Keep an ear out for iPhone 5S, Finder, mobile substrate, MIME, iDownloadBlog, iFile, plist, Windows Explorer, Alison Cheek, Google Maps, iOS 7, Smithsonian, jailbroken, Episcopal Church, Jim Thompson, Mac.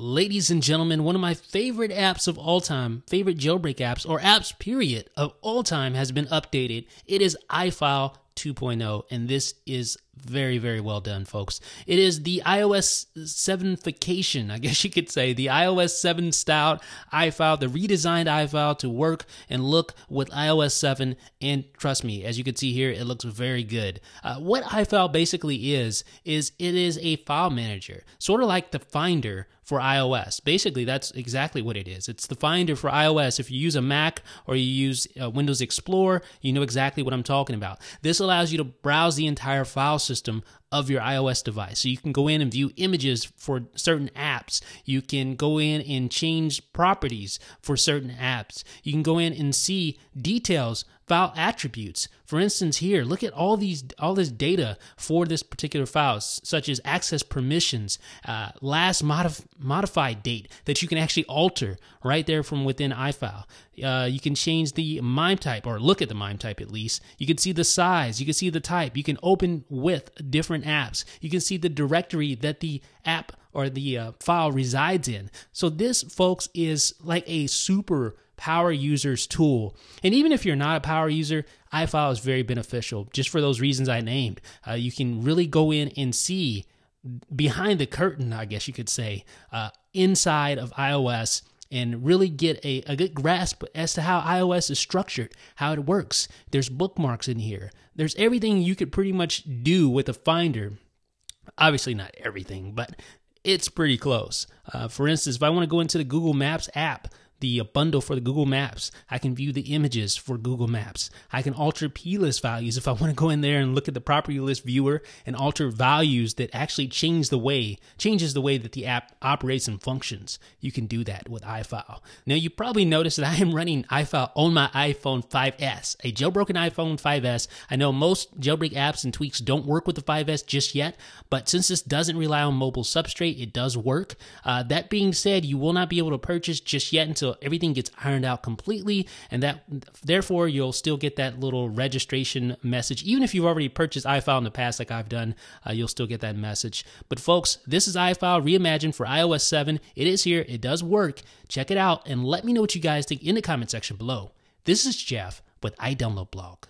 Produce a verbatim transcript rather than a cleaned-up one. Ladies and gentlemen, one of my favorite apps of all time, favorite jailbreak apps or apps period of all time has been updated. It is iFile two point oh, and this is very, very well done, folks. It is the iOS seven-fication, I guess you could say, the iOS seven styled iFile, the redesigned iFile to work and look with iOS seven, and trust me, as you can see here, it looks very good. Uh, what iFile basically is, is it is a file manager, sort of like the Finder for iOS. Basically, that's exactly what it is. It's the Finder for iOS. If you use a Mac or you use uh, Windows Explorer, you know exactly what I'm talking about. This allows you to browse the entire file system of your iOS device. So you can go in and view images for certain apps. You can go in and change properties for certain apps. You can go in and see details, file attributes. For instance, here, look at all these, all this data for this particular file, such as access permissions, uh, last modif modified date that you can actually alter right there from within iFile. Uh, you can change the MIME type, or look at the MIME type at least. You can see the size. You can see the type. You can open with different apps. You can see the directory that the app or the uh, file resides in. So this, folks, is like a super power users tool. And even if you're not a power user, iFile is very beneficial just for those reasons I named. Uh, you can really go in and see behind the curtain, I guess you could say, uh, inside of iOS, and really get a, a good grasp as to how iOS is structured, how it works. There's bookmarks in here. There's everything you could pretty much do with a Finder. Obviously not everything, but it's pretty close. Uh, for instance, if I want to go into the Google Maps app, the bundle for the Google Maps, I can view the images for Google Maps. I can alter plist values if I want to go in there and look at the property list viewer and alter values that actually change the way, changes the way that the app operates and functions. You can do that with iFile. Now, you probably noticed that I am running iFile on my iPhone five S, a jailbroken iPhone five S. I know most jailbreak apps and tweaks don't work with the five S just yet, but since this doesn't rely on mobile substrate, it does work. Uh, that being said, you will not be able to purchase just yet until everything gets ironed out completely, and that therefore you'll still get that little registration message. Even if you've already purchased iFile in the past, like I've done, uh, you'll still get that message. But folks, this is iFile reimagined for iOS seven. It is here. It does work. Check it out, and let me know what you guys think in the comment section below. This is Jeff with iDownloadBlog.